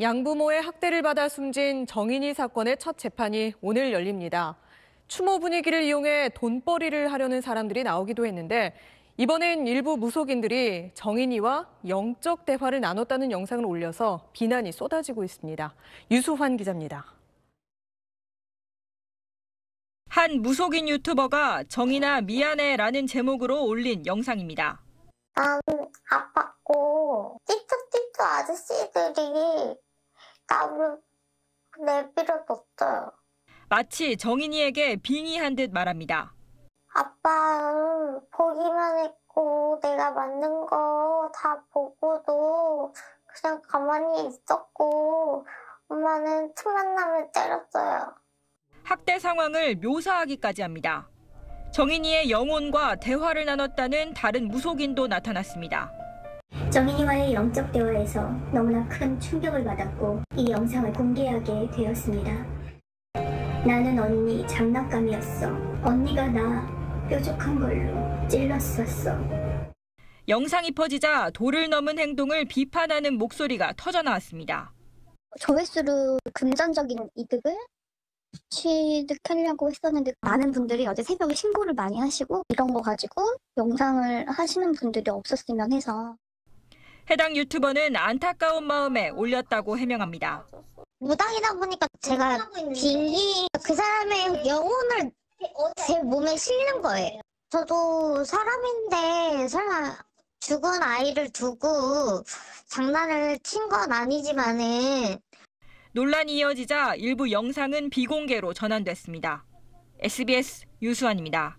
양부모의 학대를 받아 숨진 정인이 사건의 첫 재판이 오늘 열립니다. 추모 분위기를 이용해 돈벌이를 하려는 사람들이 나오기도 했는데 이번엔 일부 무속인들이 정인이와 영적 대화를 나눴다는 영상을 올려서 비난이 쏟아지고 있습니다. 유수환 기자입니다. 한 무속인 유튜버가 정인아 미안해라는 제목으로 올린 영상입니다. 아팠고 찝쩍찝쩍 아저씨들이 나를 내밀어뒀어요. 마치 정인이에게 빙의한 듯 말합니다. 아빠는 보기만 했고 내가 만든 거 다 보고도 그냥 가만히 있었고 엄마는 틈만 나면 때렸어요. 학대 상황을 묘사하기까지 합니다. 정인이의 영혼과 대화를 나눴다는 다른 무속인도 나타났습니다. 정인이와의 영적 대화에서 너무나 큰 충격을 받았고 이 영상을 공개하게 되었습니다. 나는 언니 장난감이었어. 언니가 나 뾰족한 걸로 찔렀었어. 영상이 퍼지자 도를 넘은 행동을 비판하는 목소리가 터져나왔습니다. 조회수로 금전적인 이득을 취득하려고 했었는데 많은 분들이 어제 새벽에 신고를 많이 하시고 이런 거 가지고 영상을 하시는 분들이 없었으면 해서. 해당 유튜버는 안타까운 마음에 올렸다고 해명합니다. 무당이다 보니까 제가 빌리 그 사람의 영혼을 제 몸에 실는 거예요. 저도 사람인데 설마 죽은 아이를 두고 장난을 친 건 아니지만은. 논란이 이어지자 일부 영상은 비공개로 전환됐습니다. SBS 유수환입니다.